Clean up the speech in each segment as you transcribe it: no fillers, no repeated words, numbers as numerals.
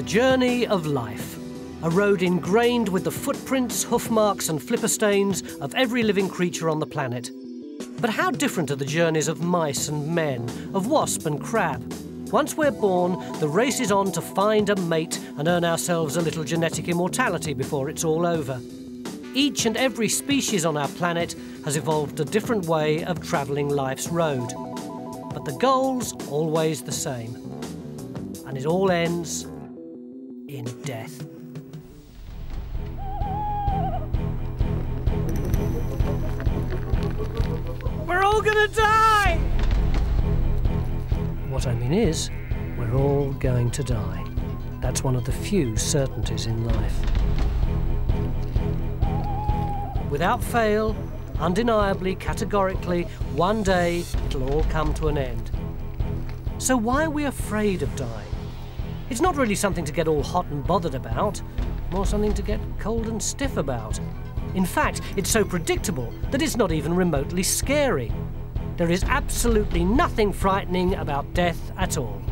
The Journey of Life, a road ingrained with the footprints, hoof marks and flipper stains of every living creature on the planet. But how different are the journeys of mice and men, of wasp and crab? Once we're born, the race is on to find a mate and earn ourselves a little genetic immortality before it's all over. Each and every species on our planet has evolved a different way of travelling life's road. But the goal's always the same. And it all ends in death. We're all gonna die! What I mean is, we're all going to die. That's one of the few certainties in life. Without fail, undeniably, categorically, one day it'll all come to an end. So why are we afraid of dying? It's not really something to get all hot and bothered about, more something to get cold and stiff about. In fact, it's so predictable that it's not even remotely scary. There is absolutely nothing frightening about death at all.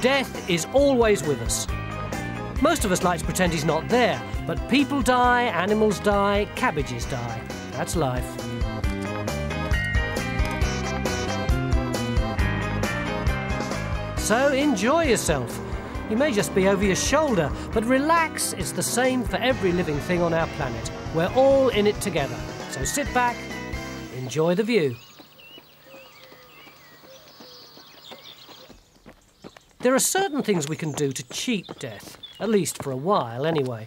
Death is always with us. Most of us like to pretend he's not there, but people die, animals die, cabbages die. That's life. So enjoy yourself. You may just be over your shoulder, but relax, it's the same for every living thing on our planet. We're all in it together. So sit back, enjoy the view. There are certain things we can do to cheat death, at least for a while anyway.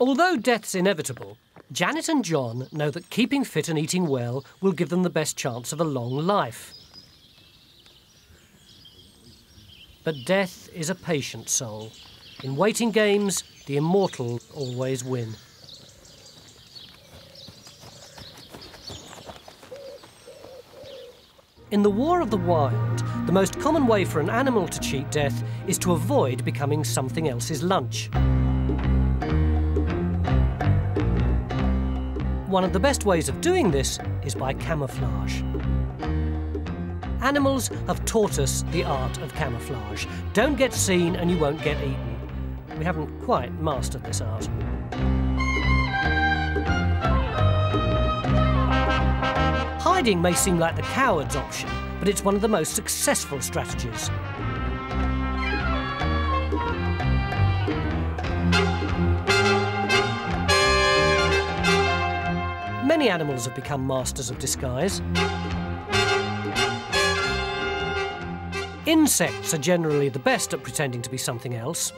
Although death's inevitable, Janet and John know that keeping fit and eating well will give them the best chance of a long life. But death is a patient soul. In waiting games, the immortal always win. In the War of the Wild, the most common way for an animal to cheat death is to avoid becoming something else's lunch. One of the best ways of doing this is by camouflage. Animals have taught us the art of camouflage. Don't get seen and you won't get eaten. We haven't quite mastered this art. Hiding may seem like the coward's option, but it's one of the most successful strategies. Many animals have become masters of disguise. Insects are generally the best at pretending to be something else.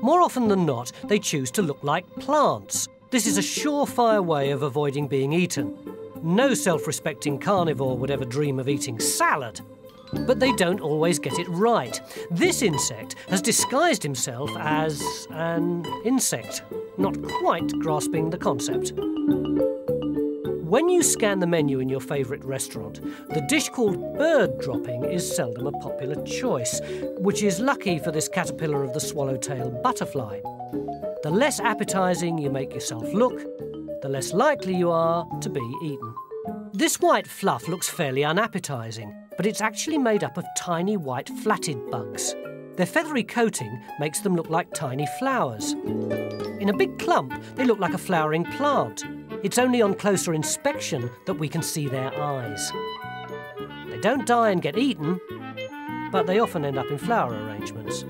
More often than not, they choose to look like plants. This is a surefire way of avoiding being eaten. No self-respecting carnivore would ever dream of eating salad. But they don't always get it right. This insect has disguised himself as an insect, not quite grasping the concept. When you scan the menu in your favourite restaurant, the dish called bird dropping is seldom a popular choice, which is lucky for this caterpillar of the swallowtail butterfly. The less appetising you make yourself look, the less likely you are to be eaten. This white fluff looks fairly unappetising, but it's actually made up of tiny white flatted bugs. Their feathery coating makes them look like tiny flowers. In a big clump, they look like a flowering plant. It's only on closer inspection that we can see their eyes. They don't die and get eaten, but they often end up in flower arrangements.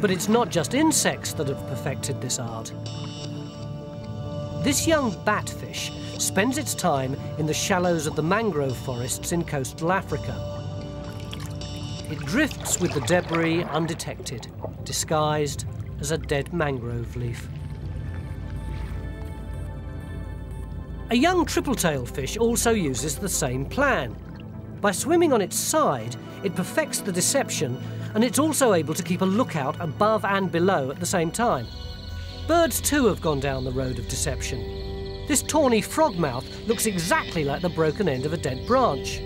But it's not just insects that have perfected this art. This young batfish spends its time in the shallows of the mangrove forests in coastal Africa. It drifts with the debris undetected, disguised as a dead mangrove leaf. A young triple-tailed fish also uses the same plan. By swimming on its side, it perfects the deception, and it's also able to keep a lookout above and below at the same time. Birds too have gone down the road of deception. This tawny frogmouth looks exactly like the broken end of a dead branch.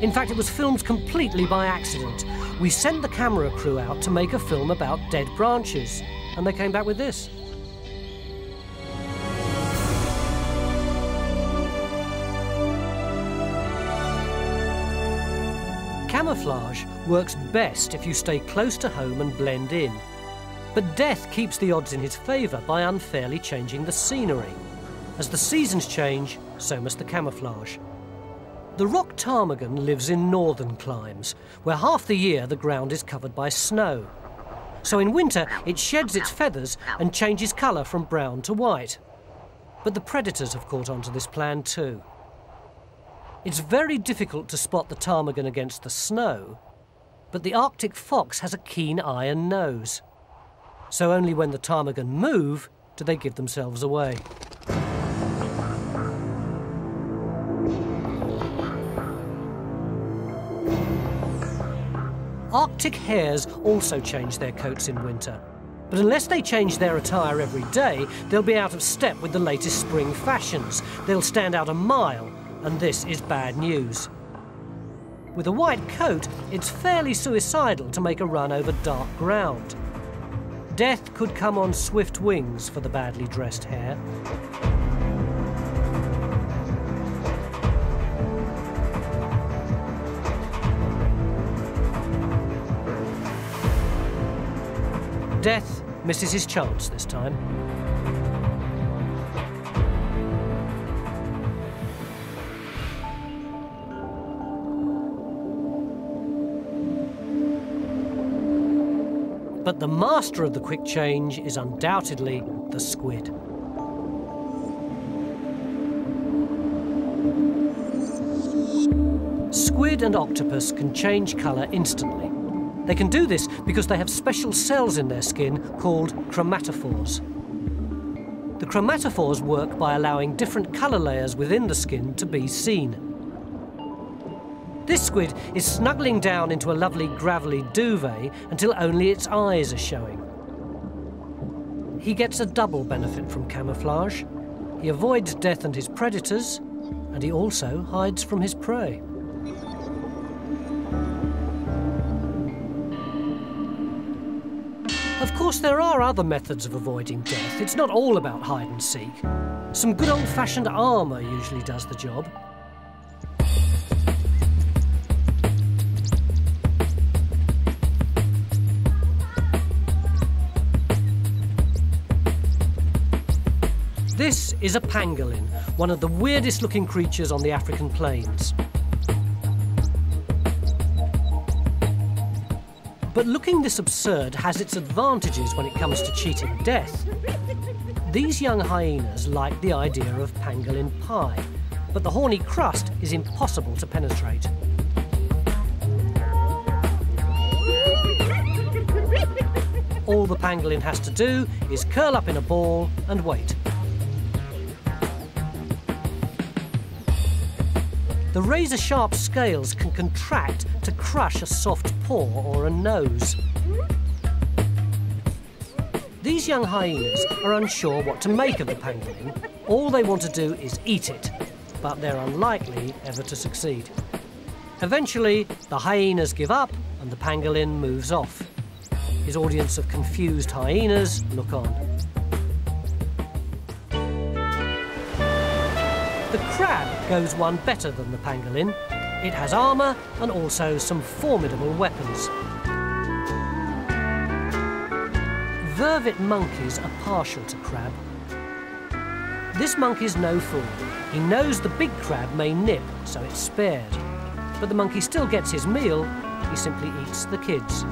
In fact, it was filmed completely by accident. We sent the camera crew out to make a film about dead branches, and they came back with this. Camouflage works best if you stay close to home and blend in. But death keeps the odds in his favour by unfairly changing the scenery. As the seasons change, so must the camouflage. The rock ptarmigan lives in northern climes, where half the year the ground is covered by snow. So in winter, it sheds its feathers and changes colour from brown to white. But the predators have caught onto this plan too. It's very difficult to spot the ptarmigan against the snow, but the Arctic fox has a keen eye and nose. So only when the ptarmigan move do they give themselves away. Arctic hares also change their coats in winter. But unless they change their attire every day, they'll be out of step with the latest spring fashions. They'll stand out a mile, and this is bad news. With a white coat, it's fairly suicidal to make a run over dark ground. Death could come on swift wings for the badly dressed hare. Death misses his chance this time. But the master of the quick change is undoubtedly the squid. Squid and octopus can change colour instantly. They can do this because they have special cells in their skin called chromatophores. The chromatophores work by allowing different colour layers within the skin to be seen. This squid is snuggling down into a lovely gravelly duvet until only its eyes are showing. He gets a double benefit from camouflage. He avoids death and his predators, and he also hides from his prey. Of course, there are other methods of avoiding death. It's not all about hide and seek. Some good old-fashioned armour usually does the job. This is a pangolin, one of the weirdest-looking creatures on the African plains. But looking this absurd has its advantages when it comes to cheating death. These young hyenas like the idea of pangolin pie, but the horny crust is impossible to penetrate. All the pangolin has to do is curl up in a ball and wait. The razor-sharp scales can contract to crush a soft paw or a nose. These young hyenas are unsure what to make of the pangolin. All they want to do is eat it, but they're unlikely ever to succeed. Eventually, the hyenas give up and the pangolin moves off. His audience of confused hyenas look on. The crab goes one better than the pangolin. It has armour and also some formidable weapons. Vervet monkeys are partial to crab. This monkey's no fool. He knows the big crab may nip, so it's spared. But the monkey still gets his meal. He simply eats the kids.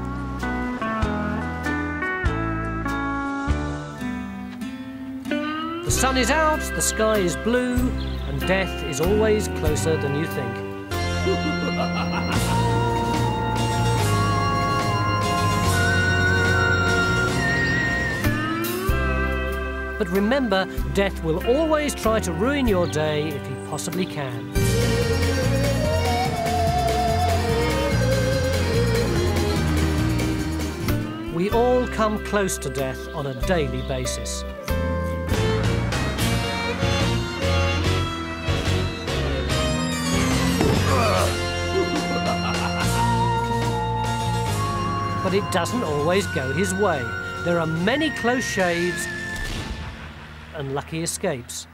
The sun is out, the sky is blue, and death is always closer than you think. But remember, death will always try to ruin your day if he possibly can. We all come close to death on a daily basis. but it doesn't always go his way. There are many close shaves and lucky escapes.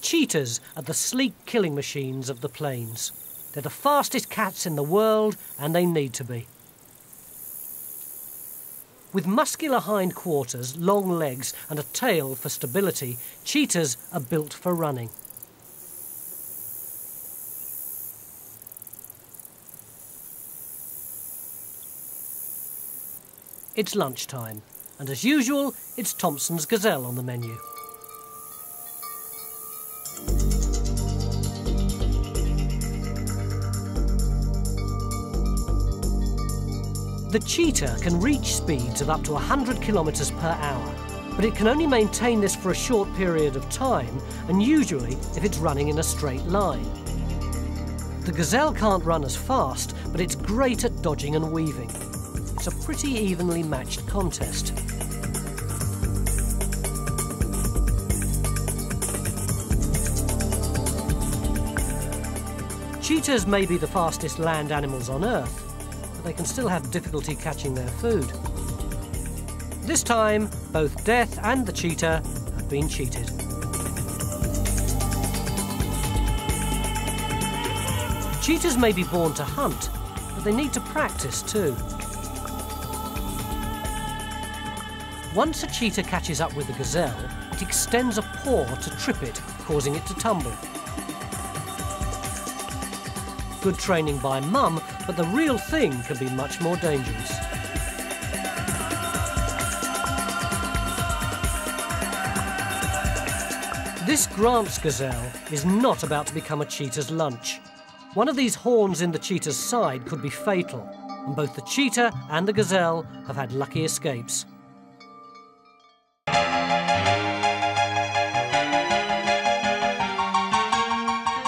Cheetahs are the sleek killing machines of the plains. They're the fastest cats in the world, and they need to be. With muscular hindquarters, long legs, and a tail for stability, cheetahs are built for running. It's lunchtime, and as usual, it's Thompson's Gazelle on the menu. The cheetah can reach speeds of up to 100 kilometres per hour, but it can only maintain this for a short period of time, and usually if it's running in a straight line. The gazelle can't run as fast, but it's great at dodging and weaving. It's a pretty evenly matched contest. Cheetahs may be the fastest land animals on Earth, they can still have difficulty catching their food. This time, both Death and the cheetah have been cheated. Cheetahs may be born to hunt, but they need to practice too. Once a cheetah catches up with a gazelle, it extends a paw to trip it, causing it to tumble. Good training by mum, but the real thing can be much more dangerous. This Grant's gazelle is not about to become a cheetah's lunch. One of these horns in the cheetah's side could be fatal, and both the cheetah and the gazelle have had lucky escapes.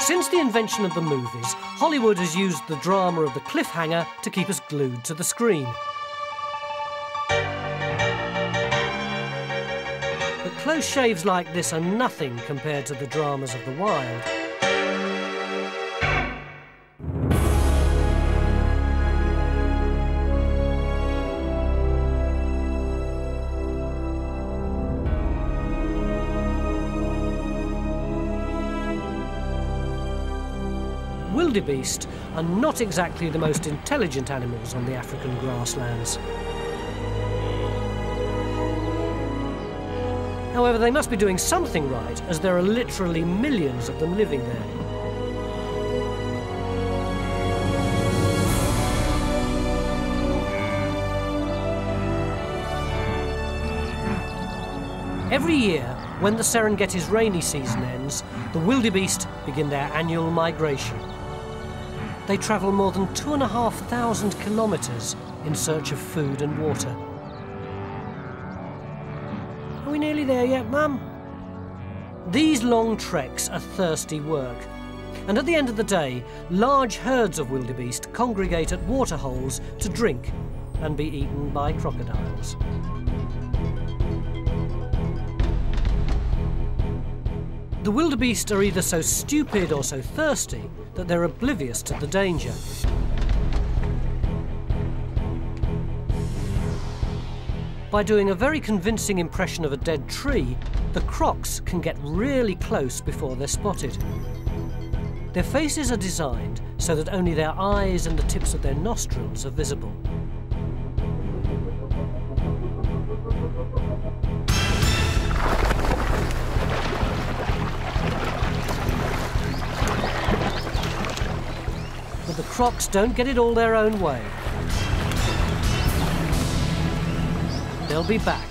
Since the invention of the movies, Hollywood has used the drama of the cliffhanger to keep us glued to the screen. But close shaves like this are nothing compared to the dramas of the wild. Wildebeest are not exactly the most intelligent animals on the African grasslands. However, they must be doing something right, as there are literally millions of them living there. Every year, when the Serengeti's rainy season ends, the wildebeest begin their annual migration. They travel more than 2,500 kilometres in search of food and water. Are we nearly there yet, Mum? These long treks are thirsty work, and at the end of the day, large herds of wildebeest congregate at waterholes to drink and be eaten by crocodiles. The wildebeest are either so stupid or so thirsty that they're oblivious to the danger. By doing a very convincing impression of a dead tree, the crocs can get really close before they're spotted. Their faces are designed so that only their eyes and the tips of their nostrils are visible. The crocs don't get it all their own way. They'll be back,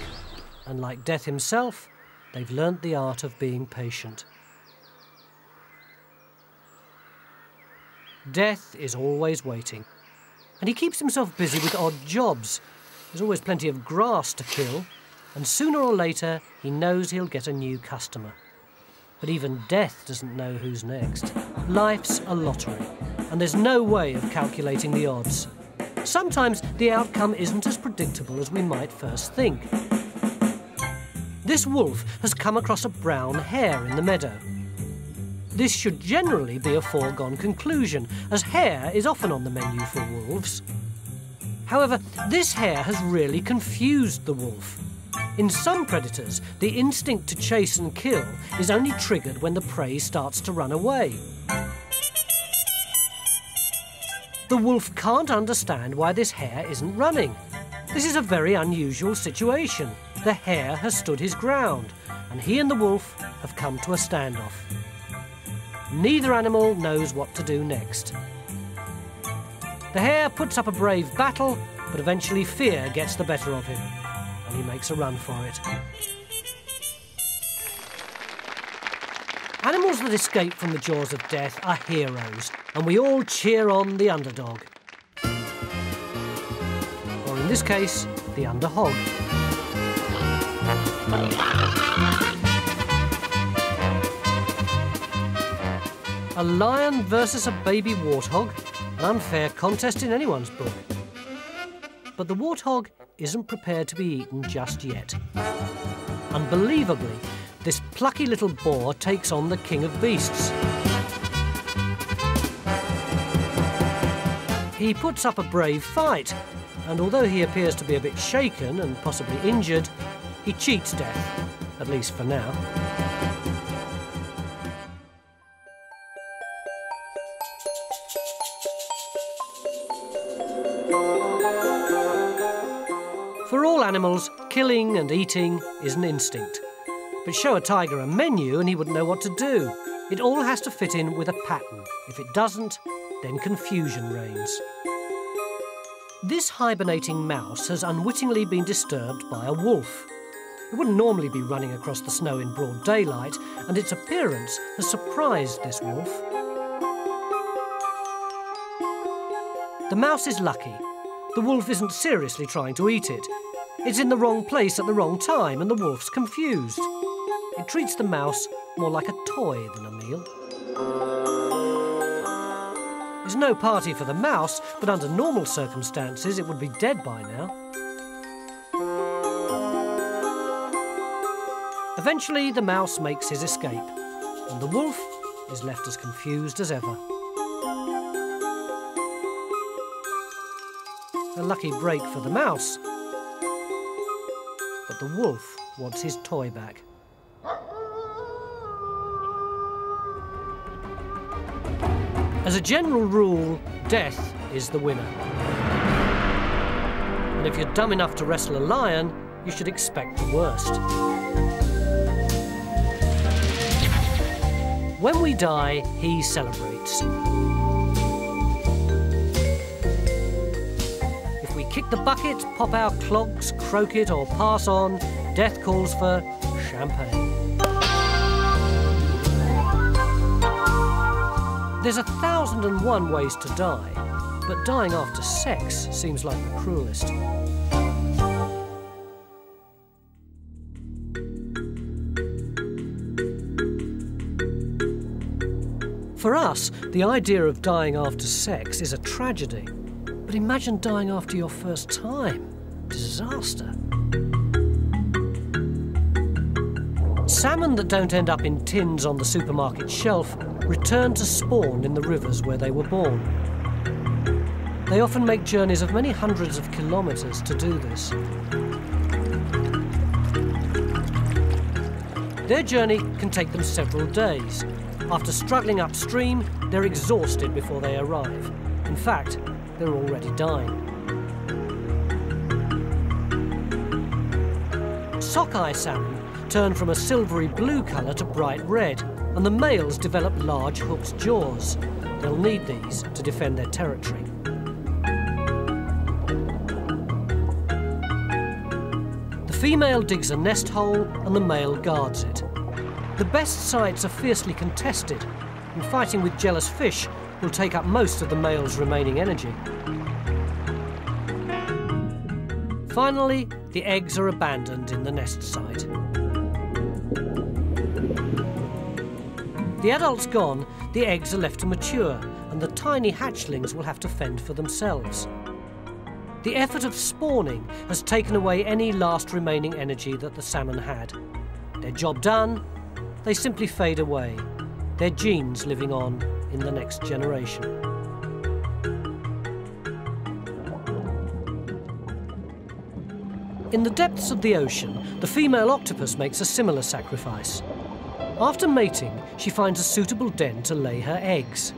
and like Death himself, they've learnt the art of being patient. Death is always waiting, and he keeps himself busy with odd jobs. There's always plenty of grass to kill, and sooner or later he knows he'll get a new customer. But even Death doesn't know who's next. Life's a lottery, and there's no way of calculating the odds. Sometimes the outcome isn't as predictable as we might first think. This wolf has come across a brown hare in the meadow. This should generally be a foregone conclusion, as hare is often on the menu for wolves. However, this hare has really confused the wolf. In some predators, the instinct to chase and kill is only triggered when the prey starts to run away. The wolf can't understand why this hare isn't running. This is a very unusual situation. The hare has stood his ground, and he and the wolf have come to a standoff. Neither animal knows what to do next. The hare puts up a brave battle, but eventually fear gets the better of him, and he makes a run for it. Animals that escape from the jaws of death are heroes, and we all cheer on the underdog. Or in this case, the underhog. A lion versus a baby warthog, an unfair contest in anyone's book. But the warthog isn't prepared to be eaten just yet. Unbelievably, this plucky little boar takes on the king of beasts. He puts up a brave fight, and although he appears to be a bit shaken and possibly injured, he cheats death, at least for now. For all animals, killing and eating is an instinct. But show a tiger a menu and he wouldn't know what to do. It all has to fit in with a pattern. If it doesn't, then confusion reigns. This hibernating mouse has unwittingly been disturbed by a wolf. It wouldn't normally be running across the snow in broad daylight, and its appearance has surprised this wolf. The mouse is lucky. The wolf isn't seriously trying to eat it. It's in the wrong place at the wrong time, and the wolf's confused. It treats the mouse more like a toy than a meal. There's no party for the mouse, but under normal circumstances, it would be dead by now. Eventually, the mouse makes his escape, and the wolf is left as confused as ever. A lucky break for the mouse, but the wolf wants his toy back. As a general rule, death is the winner. And if you're dumb enough to wrestle a lion, you should expect the worst. When we die, he celebrates. Kick the bucket, pop our clogs, croak it or pass on, death calls for champagne. There's 1,001 ways to die, but dying after sex seems like the cruelest. For us, the idea of dying after sex is a tragedy. But imagine dying after your first time. Disaster. Salmon that don't end up in tins on the supermarket shelf return to spawn in the rivers where they were born. They often make journeys of many hundreds of kilometres to do this. Their journey can take them several days. After struggling upstream, they're exhausted before they arrive. In fact, they're already dying. Sockeye salmon turn from a silvery blue colour to bright red, and the males develop large hooked jaws. They'll need these to defend their territory. The female digs a nest hole and the male guards it. The best sites are fiercely contested, and fighting with jealous fish will take up most of the male's remaining energy. Finally, the eggs are abandoned in the nest site. The adult's gone, the eggs are left to mature, and the tiny hatchlings will have to fend for themselves. The effort of spawning has taken away any last remaining energy that the salmon had. Their job done, they simply fade away, their genes living on in the next generation. In the depths of the ocean, the female octopus makes a similar sacrifice. After mating, she finds a suitable den to lay her eggs.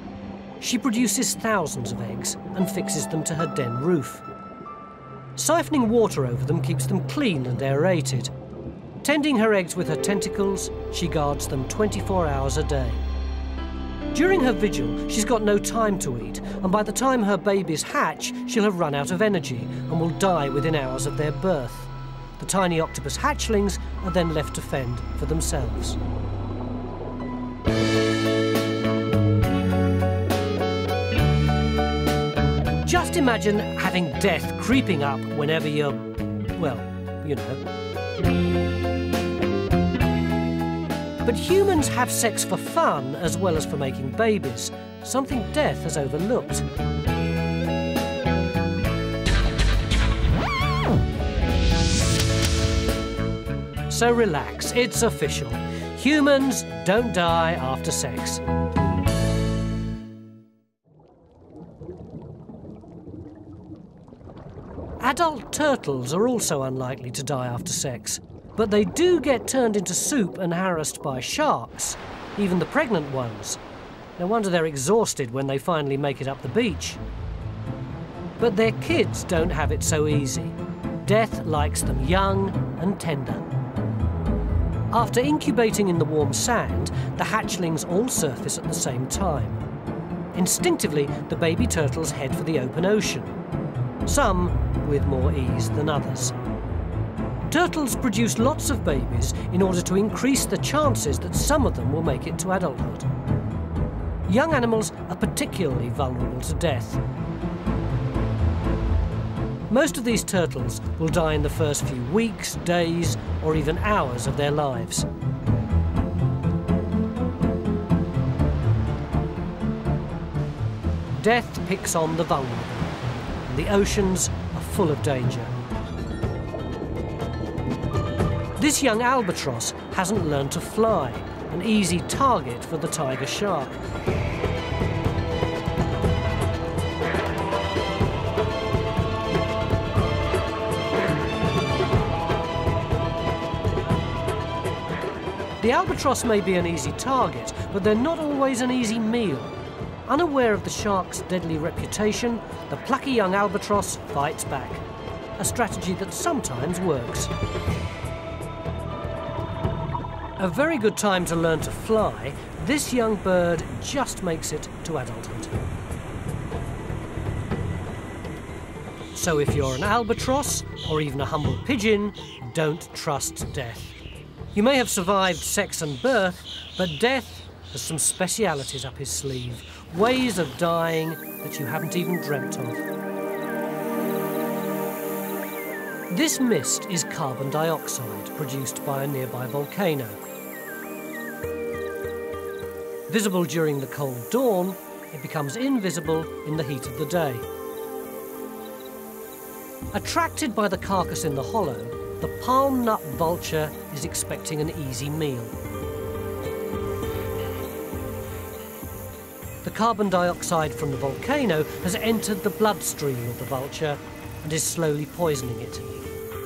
She produces thousands of eggs and fixes them to her den roof. Siphoning water over them keeps them clean and aerated. Tending her eggs with her tentacles, she guards them 24 hours a day. During her vigil, she's got no time to eat, and by the time her babies hatch, she'll have run out of energy and will die within hours of their birth. The tiny octopus hatchlings are then left to fend for themselves. Just imagine having death creeping up whenever you're, well, you know. But humans have sex for fun as well as for making babies, something death has overlooked. So relax, it's official. Humans don't die after sex. Adult turtles are also unlikely to die after sex, but they do get turned into soup and harassed by sharks, even the pregnant ones. No wonder they're exhausted when they finally make it up the beach. But their kids don't have it so easy. Death likes them young and tender. After incubating in the warm sand, the hatchlings all surface at the same time. Instinctively, the baby turtles head for the open ocean. Some with more ease than others. Turtles produce lots of babies in order to increase the chances that some of them will make it to adulthood. Young animals are particularly vulnerable to death. Most of these turtles will die in the first few weeks, days, or even hours of their lives. Death picks on the vulnerable. The oceans are full of danger. This young albatross hasn't learned to fly, an easy target for the tiger shark. The albatross may be an easy target, but they're not always an easy meal. Unaware of the shark's deadly reputation, the plucky young albatross fights back, a strategy that sometimes works. A very good time to learn to fly, this young bird just makes it to adulthood. So if you're an albatross, or even a humble pigeon, don't trust death. You may have survived sex and birth, but death has some specialities up his sleeve. Ways of dying that you haven't even dreamt of. This mist is carbon dioxide produced by a nearby volcano. Visible during the cold dawn, it becomes invisible in the heat of the day. Attracted by the carcass in the hollow, the palm nut vulture is expecting an easy meal. The carbon dioxide from the volcano has entered the bloodstream of the vulture and is slowly poisoning it.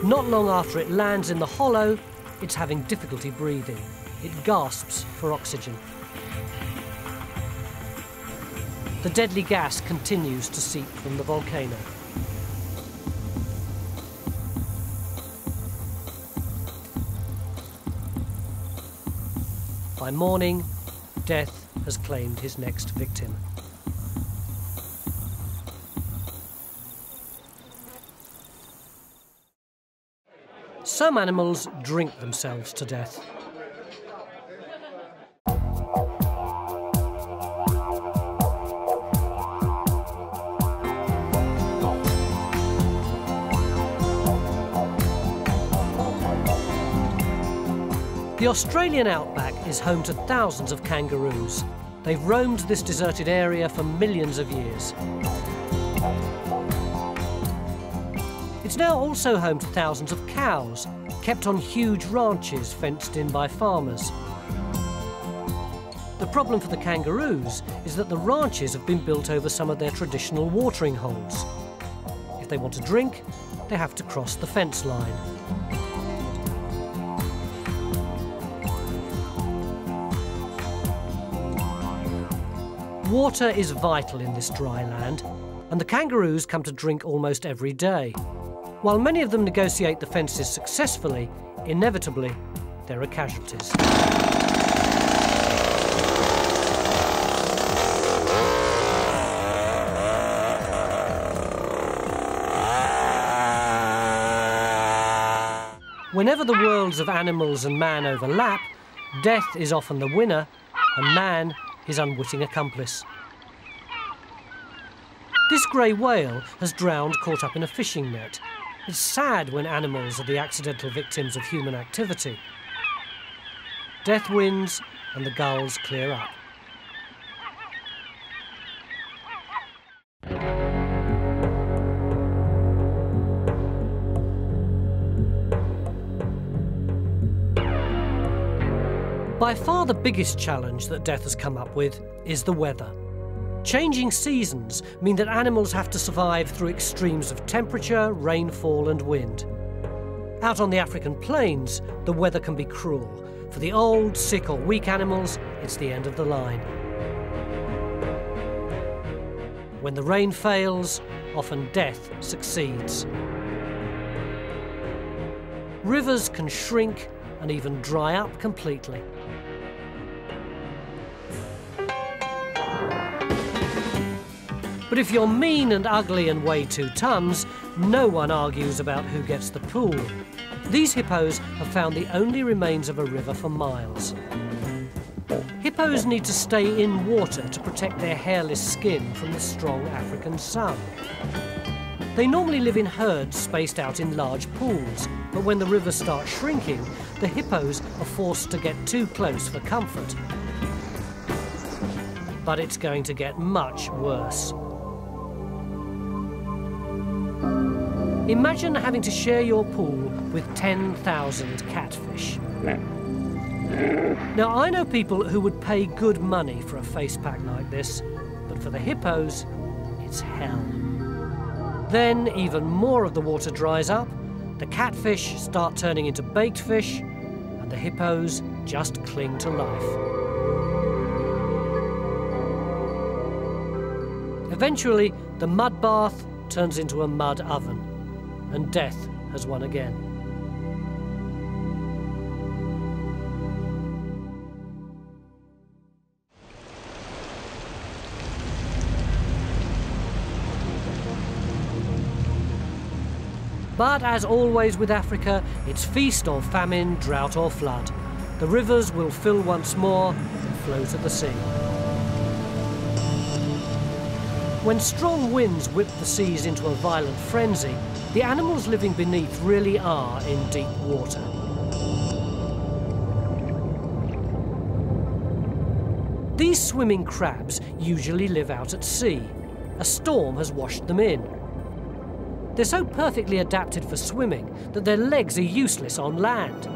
Not long after it lands in the hollow, it's having difficulty breathing. It gasps for oxygen. The deadly gas continues to seep from the volcano. By morning, death has claimed his next victim. Some animals drink themselves to death. The Australian outback is home to thousands of kangaroos. They've roamed this deserted area for millions of years. It's now also home to thousands of cows, kept on huge ranches fenced in by farmers. The problem for the kangaroos is that the ranches have been built over some of their traditional watering holes. If they want to drink, they have to cross the fence line. Water is vital in this dry land, and the kangaroos come to drink almost every day. While many of them negotiate the fences successfully, inevitably, there are casualties. Whenever the worlds of animals and man overlap, death is often the winner and man his unwitting accomplice. This grey whale has drowned caught up in a fishing net. It's sad when animals are the accidental victims of human activity. Death wins and the gulls clear up. By far the biggest challenge that death has come up with is the weather. Changing seasons mean that animals have to survive through extremes of temperature, rainfall and wind. Out on the African plains, the weather can be cruel. For the old, sick or weak animals, it's the end of the line. When the rain fails, often death succeeds. Rivers can shrink and even dry up completely. But if you're mean and ugly and weigh 2 tons, no one argues about who gets the pool. These hippos have found the only remains of a river for miles. Hippos need to stay in water to protect their hairless skin from the strong African sun. They normally live in herds spaced out in large pools, but when the river starts shrinking, the hippos are forced to get too close for comfort. But it's going to get much worse. Imagine having to share your pool with 10,000 catfish. Now, I know people who would pay good money for a face pack like this, but for the hippos, it's hell. Then, even more of the water dries up, the catfish start turning into baked fish, and the hippos just cling to life. Eventually, the mud bath turns into a mud oven. And death has won again. But as always with Africa, it's feast or famine, drought or flood. The rivers will fill once more and flow to the sea. When strong winds whip the seas into a violent frenzy, the animals living beneath really are in deep water. These swimming crabs usually live out at sea. A storm has washed them in. They're so perfectly adapted for swimming that their legs are useless on land.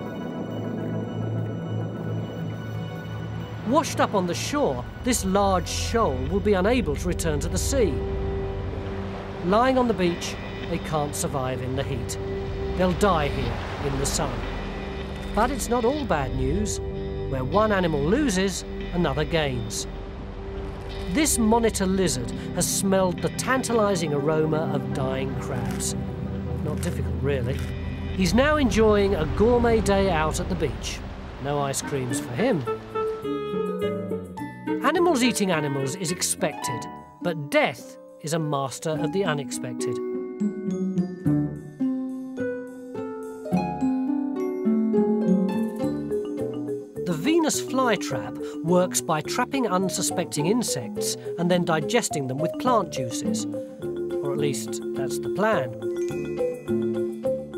Washed up on the shore, this large shoal will be unable to return to the sea. Lying on the beach, they can't survive in the heat. They'll die here in the sun. But it's not all bad news. Where one animal loses, another gains. This monitor lizard has smelled the tantalizing aroma of dying crabs. Not difficult, really. He's now enjoying a gourmet day out at the beach. No ice creams for him. Animals eating animals is expected, but death is a master of the unexpected. The Venus flytrap works by trapping unsuspecting insects and then digesting them with plant juices. Or at least, that's the plan.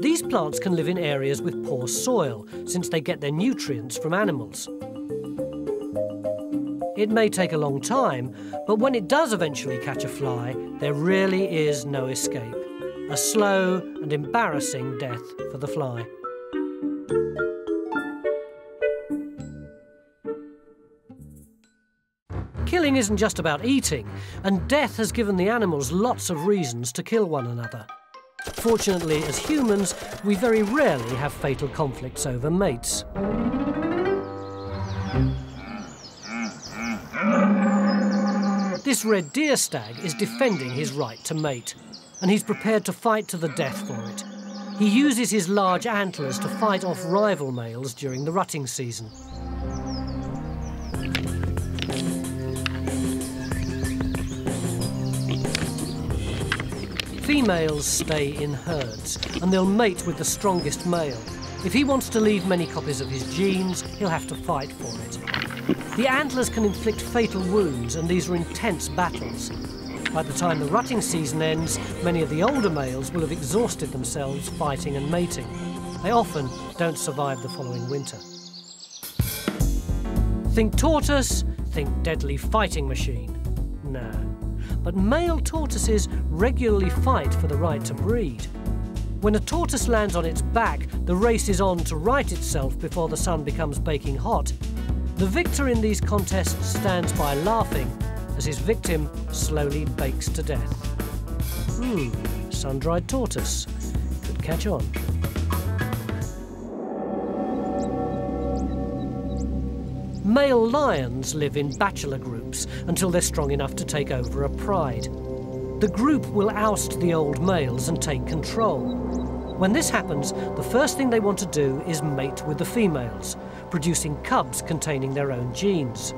These plants can live in areas with poor soil, since they get their nutrients from animals. It may take a long time, but when it does eventually catch a fly, there really is no escape. A slow and embarrassing death for the fly. Killing isn't just about eating, and death has given the animals lots of reasons to kill one another. Fortunately, as humans, we very rarely have fatal conflicts over mates. This red deer stag is defending his right to mate, and he's prepared to fight to the death for it. He uses his large antlers to fight off rival males during the rutting season. Females stay in herds, and they'll mate with the strongest male. If he wants to leave many copies of his genes, he'll have to fight for it. The antlers can inflict fatal wounds, and these are intense battles. By the time the rutting season ends, many of the older males will have exhausted themselves fighting and mating. They often don't survive the following winter. Think tortoise, think deadly fighting machine. No. But male tortoises regularly fight for the right to breed. When a tortoise lands on its back, the race is on to right itself before the sun becomes baking hot. The victor in these contests stands by laughing as his victim slowly bakes to death. Sun-dried tortoise. Could catch on. Male lions live in bachelor groups until they're strong enough to take over a pride. The group will oust the old males and take control. When this happens, the first thing they want to do is mate with the females, producing cubs containing their own genes.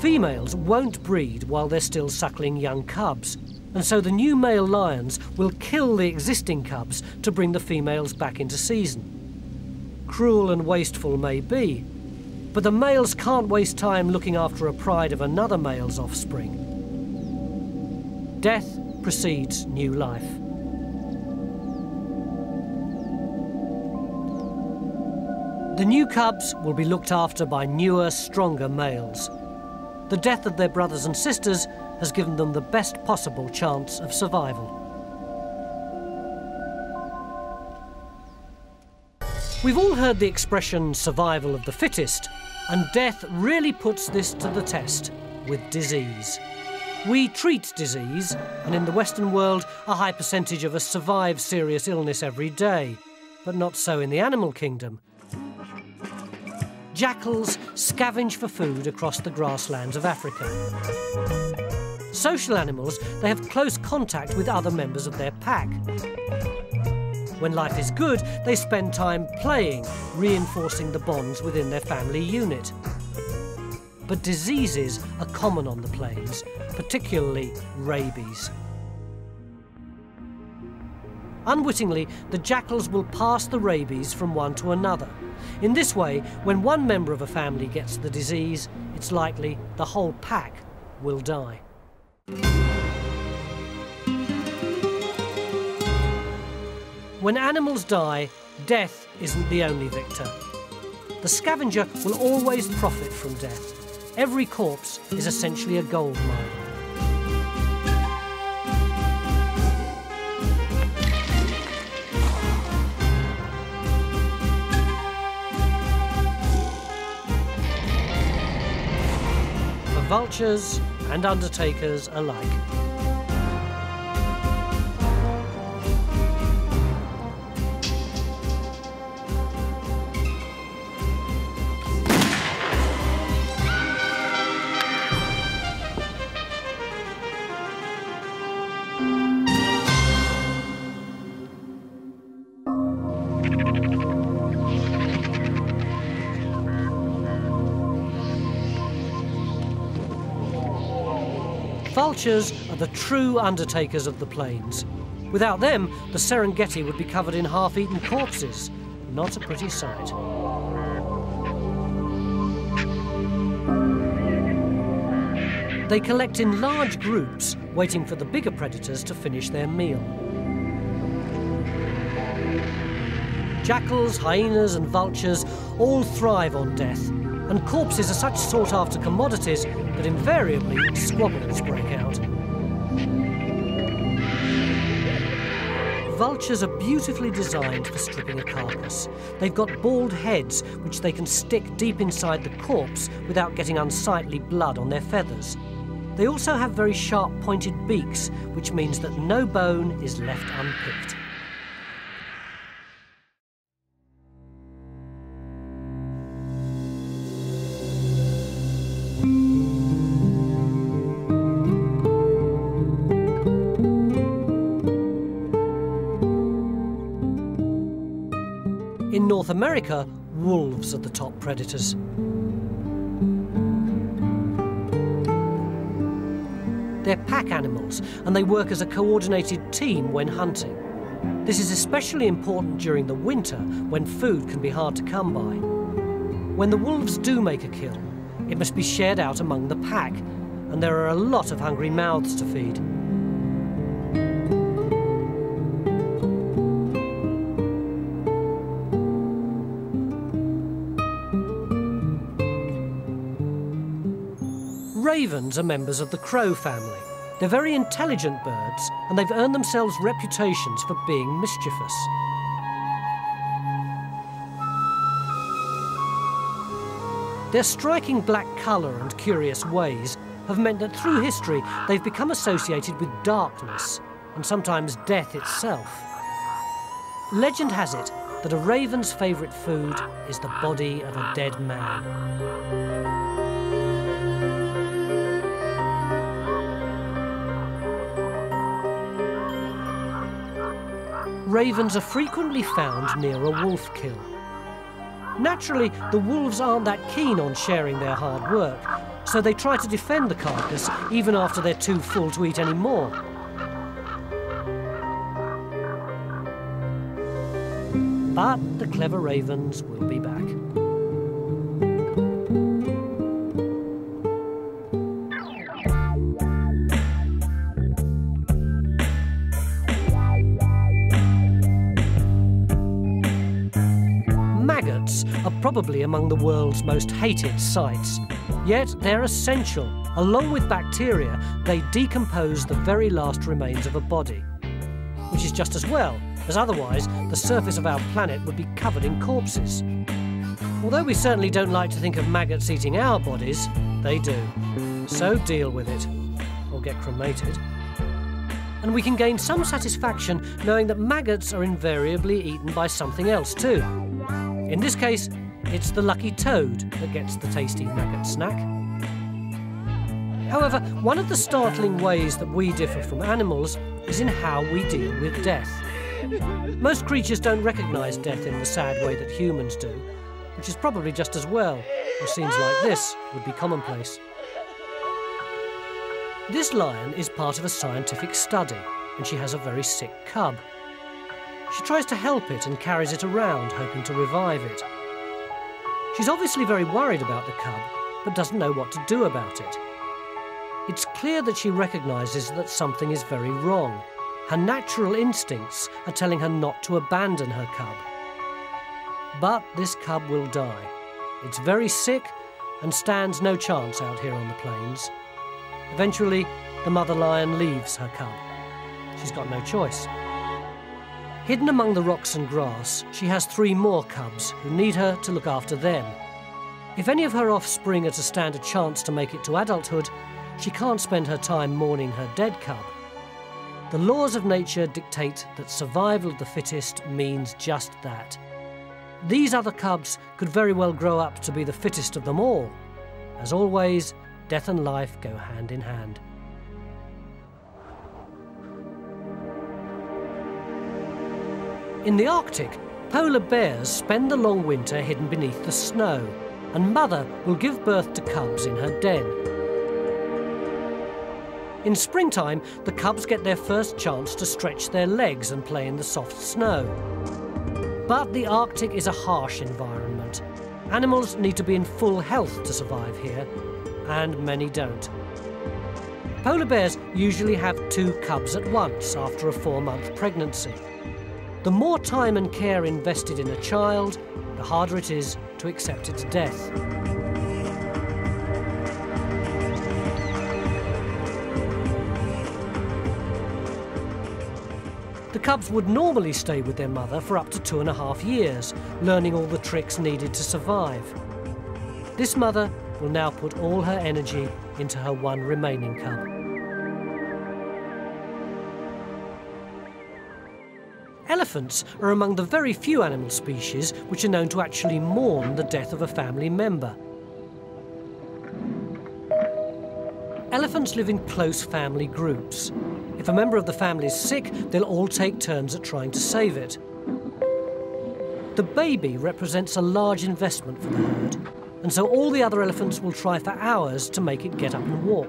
Females won't breed while they're still suckling young cubs, and so the new male lions will kill the existing cubs to bring the females back into season. Cruel and wasteful may be, but the males can't waste time looking after a pride of another male's offspring. Death precedes new life. The new cubs will be looked after by newer, stronger males. The death of their brothers and sisters has given them the best possible chance of survival. We've all heard the expression survival of the fittest, and death really puts this to the test with disease. We treat disease, and in the Western world, a high percentage of us survive serious illness every day, but not so in the animal kingdom. Jackals scavenge for food across the grasslands of Africa. Social animals, they have close contact with other members of their pack. When life is good, they spend time playing, reinforcing the bonds within their family unit. But diseases are common on the plains, particularly rabies. Unwittingly, the jackals will pass the rabies from one to another. In this way, when one member of a family gets the disease, it's likely the whole pack will die. When animals die, death isn't the only victor. The scavenger will always profit from death. Every corpse is essentially a gold mine. For vultures and undertakers alike. Vultures are the true undertakers of the plains. Without them, the Serengeti would be covered in half-eaten corpses. Not a pretty sight. They collect in large groups, waiting for the bigger predators to finish their meal. Jackals, hyenas and vultures all thrive on death, and corpses are such sought-after commodities that invariably squabbles break out. Vultures are beautifully designed for stripping a carcass. They've got bald heads which they can stick deep inside the corpse without getting unsightly blood on their feathers. They also have very sharp pointed beaks, which means that no bone is left unpicked. In North America, wolves are the top predators. They're pack animals, and they work as a coordinated team when hunting. This is especially important during the winter, when food can be hard to come by. When the wolves do make a kill, it must be shared out among the pack, and there are a lot of hungry mouths to feed. Ravens are members of the crow family. They're very intelligent birds, and they've earned themselves reputations for being mischievous. Their striking black colour and curious ways have meant that through history they've become associated with darkness, and sometimes death itself. Legend has it that a raven's favourite food is the body of a dead man. Ravens are frequently found near a wolf kill. Naturally, the wolves aren't that keen on sharing their hard work, so they try to defend the carcass even after they're too full to eat any more. But the clever ravens will be back. Are probably among the world's most hated sights. Yet they're essential. Along with bacteria, they decompose the very last remains of a body, which is just as well, as otherwise the surface of our planet would be covered in corpses. Although we certainly don't like to think of maggots eating our bodies, they do. So deal with it, or get cremated. And we can gain some satisfaction knowing that maggots are invariably eaten by something else too. In this case, it's the lucky toad that gets the tasty maggot snack. However, one of the startling ways that we differ from animals is in how we deal with death. Most creatures don't recognise death in the sad way that humans do, which is probably just as well, or scenes like this would be commonplace. This lion is part of a scientific study, and she has a very sick cub. She tries to help it and carries it around, hoping to revive it. She's obviously very worried about the cub, but doesn't know what to do about it. It's clear that she recognises that something is very wrong. Her natural instincts are telling her not to abandon her cub. But this cub will die. It's very sick and stands no chance out here on the plains. Eventually, the mother lion leaves her cub. She's got no choice. Hidden among the rocks and grass, she has 3 more cubs who need her to look after them. If any of her offspring are to stand a chance to make it to adulthood, she can't spend her time mourning her dead cub. The laws of nature dictate that survival of the fittest means just that. These other cubs could very well grow up to be the fittest of them all. As always, death and life go hand in hand. In the Arctic, polar bears spend the long winter hidden beneath the snow, and mother will give birth to cubs in her den. In springtime, the cubs get their first chance to stretch their legs and play in the soft snow. But the Arctic is a harsh environment. Animals need to be in full health to survive here, and many don't. Polar bears usually have 2 cubs at once after a 4-month pregnancy. The more time and care invested in a child, the harder it is to accept its death. The The cubs would normally stay with their mother for up to 2.5 years, learning all the tricks needed to survive. This mother will now put all her energy into her one remaining cub. Elephants are among the very few animal species which are known to actually mourn the death of a family member. Elephants live in close family groups. If a member of the family is sick, they'll all take turns at trying to save it. The baby represents a large investment for the herd, and so all the other elephants will try for hours to make it get up and walk.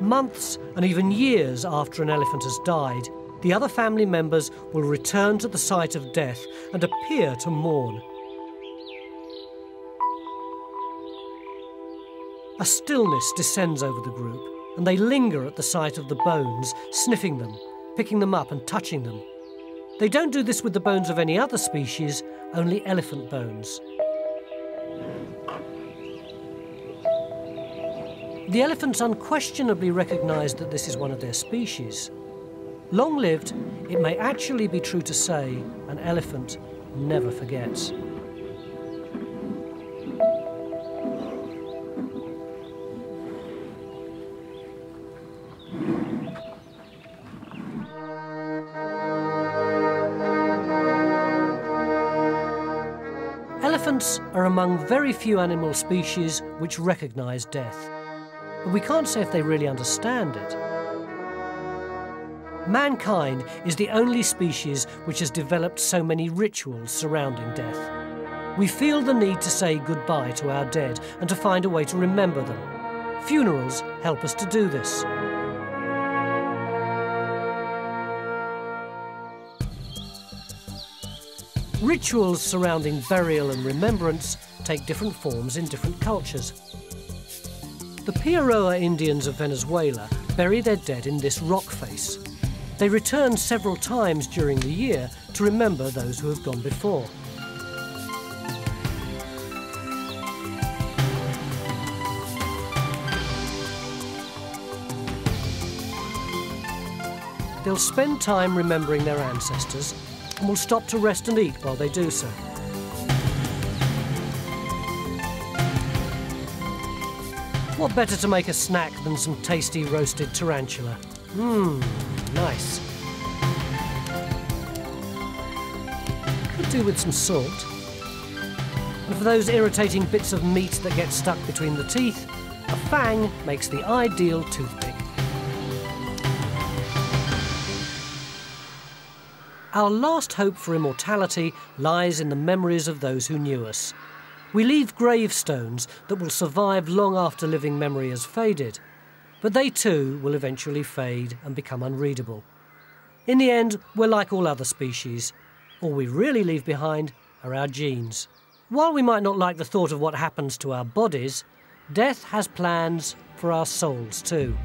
Months and even years after an elephant has died, the other family members will return to the site of death and appear to mourn. A stillness descends over the group, and they linger at the sight of the bones, sniffing them, picking them up and touching them. They don't do this with the bones of any other species, only elephant bones. The elephants unquestionably recognise that this is one of their species. Long-lived, it may actually be true to say an elephant never forgets. Elephants are among very few animal species which recognise death. But we can't say if they really understand it. Mankind is the only species which has developed so many rituals surrounding death. We feel the need to say goodbye to our dead and to find a way to remember them. Funerals help us to do this. Rituals surrounding burial and remembrance take different forms in different cultures. The Piaroa Indians of Venezuela bury their dead in this rock face. They return several times during the year to remember those who have gone before. They'll spend time remembering their ancestors and will stop to rest and eat while they do so. What better to make a snack than some tasty roasted tarantula? Mmm, nice. Could do with some salt. And for those irritating bits of meat that get stuck between the teeth, a fang makes the ideal toothpick. Our last hope for immortality lies in the memories of those who knew us. We leave gravestones that will survive long after living memory has faded, but they too will eventually fade and become unreadable. In the end, we're like all other species. All we really leave behind are our genes. While we might not like the thought of what happens to our bodies, death has plans for our souls too.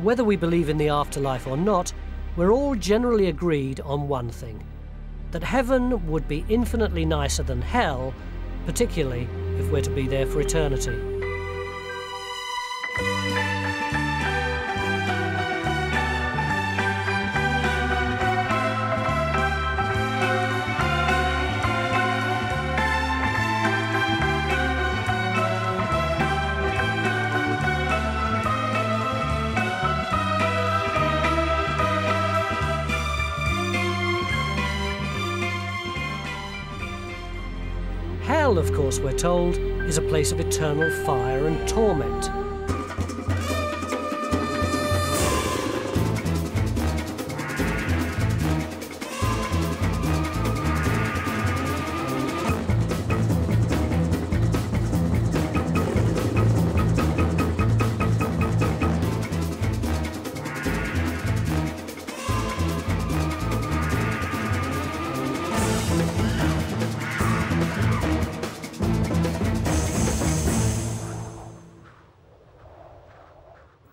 Whether we believe in the afterlife or not, we're all generally agreed on one thing, that heaven would be infinitely nicer than hell, particularly if we're to be there for eternity. Hell, of course, we're told, is a place of eternal fire and torment.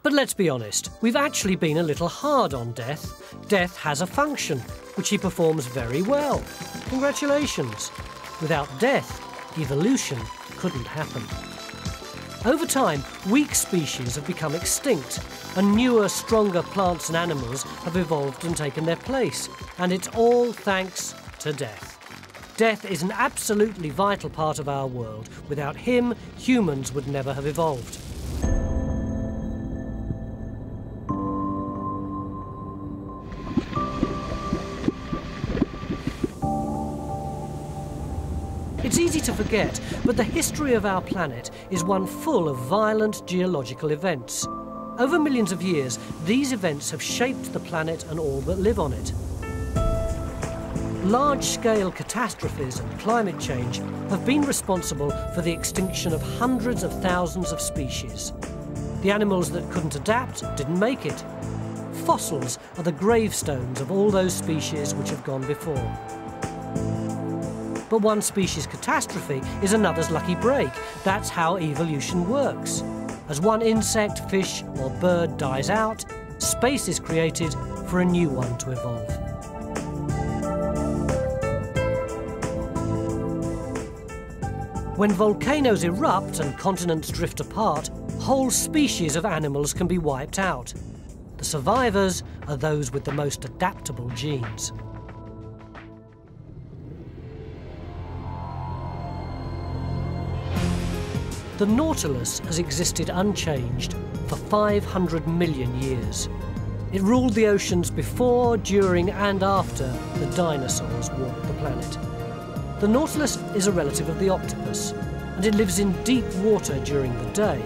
But let's be honest, we've actually been a little hard on death. Death has a function, which he performs very well. Congratulations. Without death, evolution couldn't happen. Over time, weak species have become extinct, and newer, stronger plants and animals have evolved and taken their place. And it's all thanks to death. Death is an absolutely vital part of our world. Without him, humans would never have evolved. It's easy to forget, but the history of our planet is one full of violent geological events. Over millions of years, these events have shaped the planet and all that live on it. Large-scale catastrophes and climate change have been responsible for the extinction of hundreds of thousands of species. The animals that couldn't adapt didn't make it. Fossils are the gravestones of all those species which have gone before. But one species' catastrophe is another's lucky break. That's how evolution works. As one insect, fish, or bird dies out, space is created for a new one to evolve. When volcanoes erupt and continents drift apart, whole species of animals can be wiped out. The survivors are those with the most adaptable genes. The Nautilus has existed unchanged for 500 million years. It ruled the oceans before, during, and after the dinosaurs walked the planet. The Nautilus is a relative of the octopus, and it lives in deep water during the day.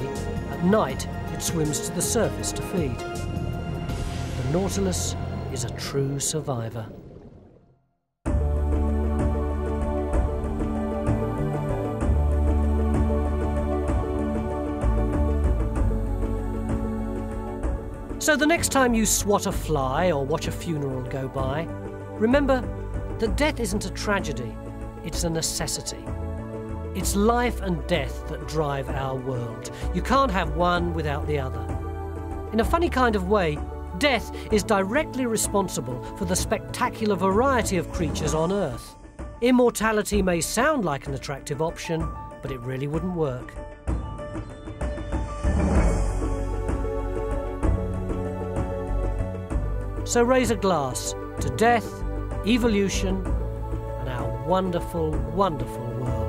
At night, it swims to the surface to feed. The Nautilus is a true survivor. So the next time you swat a fly or watch a funeral go by, remember that death isn't a tragedy, it's a necessity. It's life and death that drive our world. You can't have one without the other. In a funny kind of way, death is directly responsible for the spectacular variety of creatures on Earth. Immortality may sound like an attractive option, but it really wouldn't work. So raise a glass to death, evolution, and our wonderful, wonderful world.